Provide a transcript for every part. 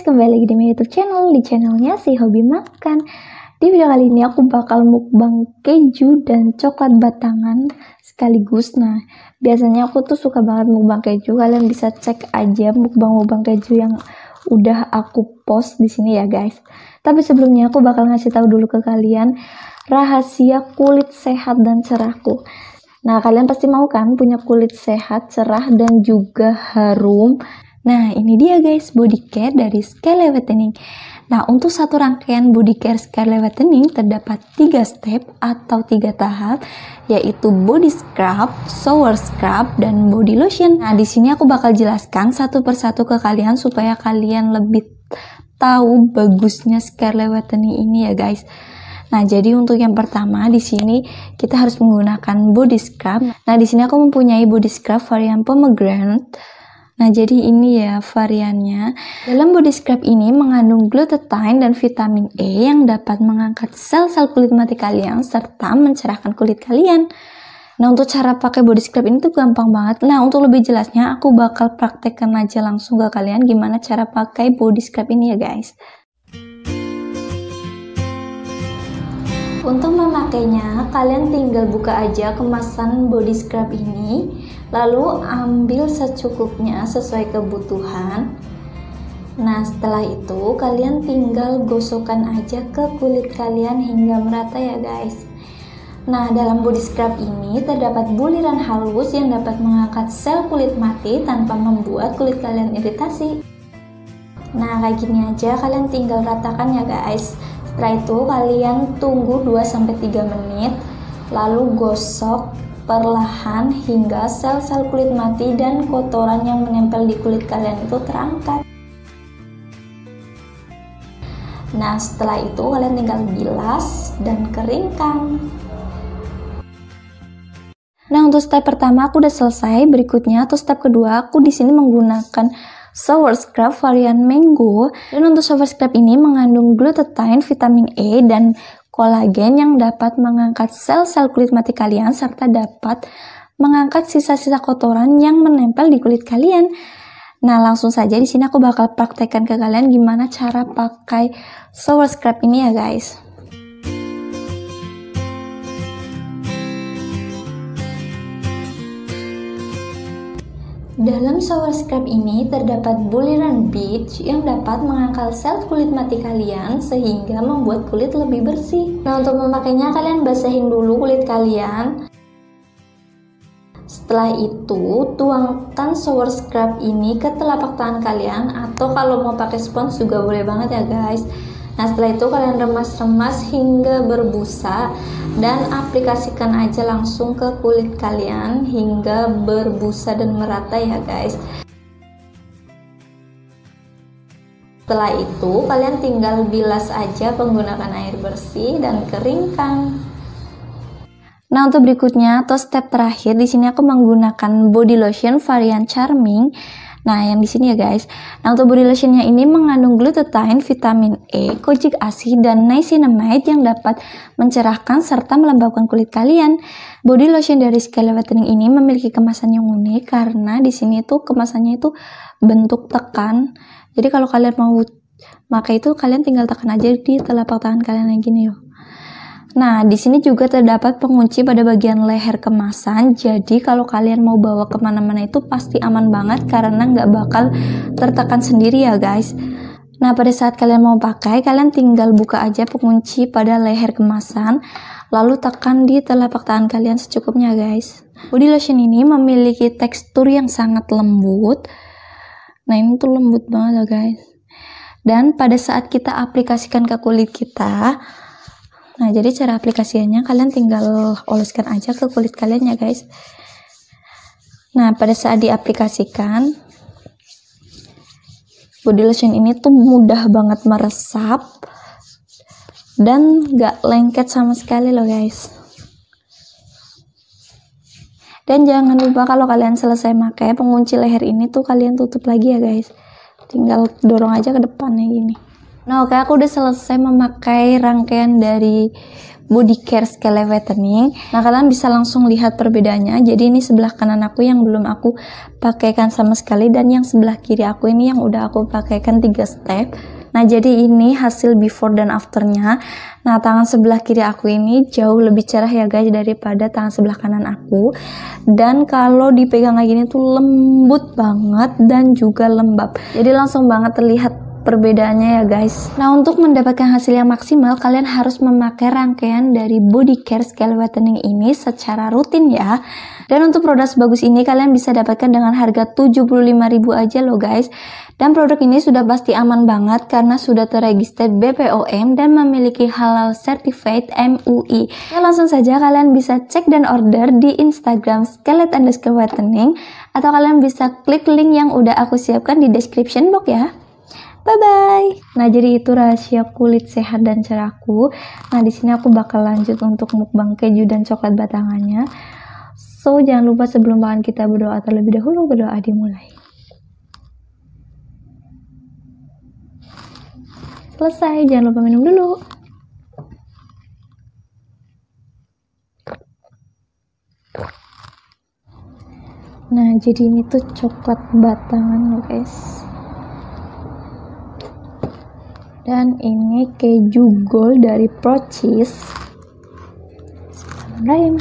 guys, kembali lagi di my YouTube channel, di channelnya si hobi makan. Di video kali ini aku bakal mukbang keju dan coklat batangan sekaligus. Nah, biasanya aku tuh suka banget mukbang keju. Kalian bisa cek aja mukbang-mukbang keju yang udah aku post di sini ya guys. Tapi sebelumnya aku bakal ngasih tahu dulu ke kalian rahasia kulit sehat dan cerahku. Nah, kalian pasti mau kan punya kulit sehat, cerah, dan juga harum. Nah, ini dia guys, body care dari Scarlett Whitening. Nah, untuk satu rangkaian body care Scarlett Whitening terdapat 3 step atau 3 tahap, yaitu body scrub, shower scrub, dan body lotion. Nah, di sini aku bakal jelaskan satu persatu ke kalian supaya kalian lebih tahu bagusnya Scarlett Whitening ini ya guys. Nah, jadi untuk yang pertama di sini kita harus menggunakan body scrub. Nah, di sini aku mempunyai body scrub varian pomegranate. Nah, jadi ini ya variannya. Dalam body scrub ini mengandung glutathione dan vitamin E yang dapat mengangkat sel-sel kulit mati kalian serta mencerahkan kulit kalian. Nah, untuk cara pakai body scrub ini tuh gampang banget. Nah, untuk lebih jelasnya aku bakal praktekkan aja langsung ke kalian gimana cara pakai body scrub ini ya guys. Untuk memakainya, kalian tinggal buka aja kemasan body scrub ini, lalu ambil secukupnya sesuai kebutuhan. Nah, setelah itu kalian tinggal gosokkan aja ke kulit kalian hingga merata ya guys. Nah, dalam body scrub ini terdapat buliran halus yang dapat mengangkat sel kulit mati tanpa membuat kulit kalian iritasi. Nah, kayak gini aja kalian tinggal ratakan ya guys. Setelah itu kalian tunggu 2-3 menit, lalu gosok perlahan hingga sel-sel kulit mati dan kotoran yang menempel di kulit kalian itu terangkat. Nah, setelah itu kalian tinggal bilas dan keringkan. Nah, untuk step pertama aku udah selesai. Berikutnya atau step kedua aku di sini menggunakan shower scrub varian mango. Dan untuk shower scrub ini mengandung glutathione, vitamin E, dan kolagen yang dapat mengangkat sel-sel kulit mati kalian serta dapat mengangkat sisa-sisa kotoran yang menempel di kulit kalian. Nah, langsung saja di sini aku bakal praktekkan ke kalian gimana cara pakai shower scrub ini ya guys. Dalam shower scrub ini terdapat buliran bleach yang dapat mengangkat sel kulit mati kalian sehingga membuat kulit lebih bersih. Nah, untuk memakainya kalian basahin dulu kulit kalian. Setelah itu tuangkan shower scrub ini ke telapak tangan kalian, atau kalau mau pakai spons juga boleh banget ya guys. Nah, setelah itu kalian remas-remas hingga berbusa dan aplikasikan aja langsung ke kulit kalian hingga berbusa dan merata ya guys. Setelah itu kalian tinggal bilas aja menggunakan air bersih dan keringkan. Nah, untuk berikutnya atau step terakhir di sini aku menggunakan body lotion varian Charming. Nah, yang di sini ya guys. Nah, untuk body lotionnya ini mengandung glutathione, vitamin E, kojic acid, dan niacinamide yang dapat mencerahkan serta melembabkan kulit kalian. Body lotion dari Scarlett Whitening ini memiliki kemasan yang unik karena di sini tuh kemasannya itu bentuk tekan. Jadi kalau kalian mau pakai itu kalian tinggal tekan aja di telapak tangan kalian yang gini loh. Nah, di sini juga terdapat pengunci pada bagian leher kemasan. Jadi kalau kalian mau bawa kemana-mana itu pasti aman banget karena nggak bakal tertekan sendiri ya guys. Nah, pada saat kalian mau pakai, kalian tinggal buka aja pengunci pada leher kemasan, lalu tekan di telapak tangan kalian secukupnya guys. Body lotion ini memiliki tekstur yang sangat lembut. Nah, ini tuh lembut banget ya guys. Dan pada saat kita aplikasikan ke kulit kita, nah, jadi cara aplikasinya kalian tinggal oleskan aja ke kulit kalian ya guys. Nah, pada saat diaplikasikan, body lotion ini tuh mudah banget meresap dan gak lengket sama sekali loh guys. Dan jangan lupa kalau kalian selesai pakai, pengunci leher ini tuh kalian tutup lagi ya guys. Tinggal dorong aja ke depannya gini. Nah, oke, aku udah selesai memakai rangkaian dari body care scale whitening. Nah, kalian bisa langsung lihat perbedaannya. Jadi ini sebelah kanan aku yang belum aku pakaikan sama sekali, dan yang sebelah kiri aku ini yang udah aku pakaikan 3 step. Nah, jadi ini hasil before dan afternya. Nah, tangan sebelah kiri aku ini jauh lebih cerah ya guys daripada tangan sebelah kanan aku. Dan kalau dipegang kayak gini tuh lembut banget dan juga lembab. Jadi langsung banget terlihat perbedaannya ya guys. Nah, untuk mendapatkan hasil yang maksimal, kalian harus memakai rangkaian dari body care scale whitening ini secara rutin ya. Dan untuk produk sebagus ini kalian bisa dapatkan dengan harga 75.000 aja loh guys. Dan produk ini sudah pasti aman banget karena sudah terregister BPOM dan memiliki halal certified MUI. Ya, langsung saja kalian bisa cek dan order di Instagram Scarlett_whitening, atau kalian bisa klik link yang udah aku siapkan di description box ya. Bye-bye. Nah, jadi itu rahasia kulit sehat dan cerahku. Nah, di sini aku bakal lanjut untuk mukbang keju dan coklat batangannya. So, jangan lupa sebelum makan kita berdoa terlebih dahulu. Berdoa dimulai. Selesai, jangan lupa minum dulu. Nah, jadi ini tuh coklat batangan loh guys. Dan ini keju gold dari Pro Cheese. Bismillahirrahmanirrahim.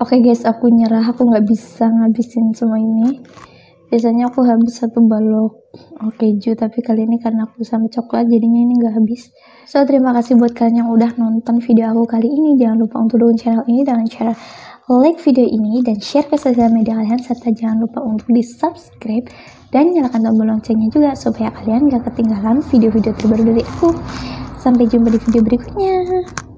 Oke guys, aku nyerah, aku nggak bisa ngabisin semua ini. Biasanya aku habis satu balok keju, tapi kali ini karena aku sama coklat jadinya ini nggak habis. So, terima kasih buat kalian yang udah nonton video aku kali ini. Jangan lupa untuk dukung channel ini dengan cara like video ini dan share ke sosial media kalian, serta jangan lupa untuk di-subscribe dan nyalakan tombol loncengnya juga supaya kalian gak ketinggalan video-video terbaru dari aku. Sampai jumpa di video berikutnya.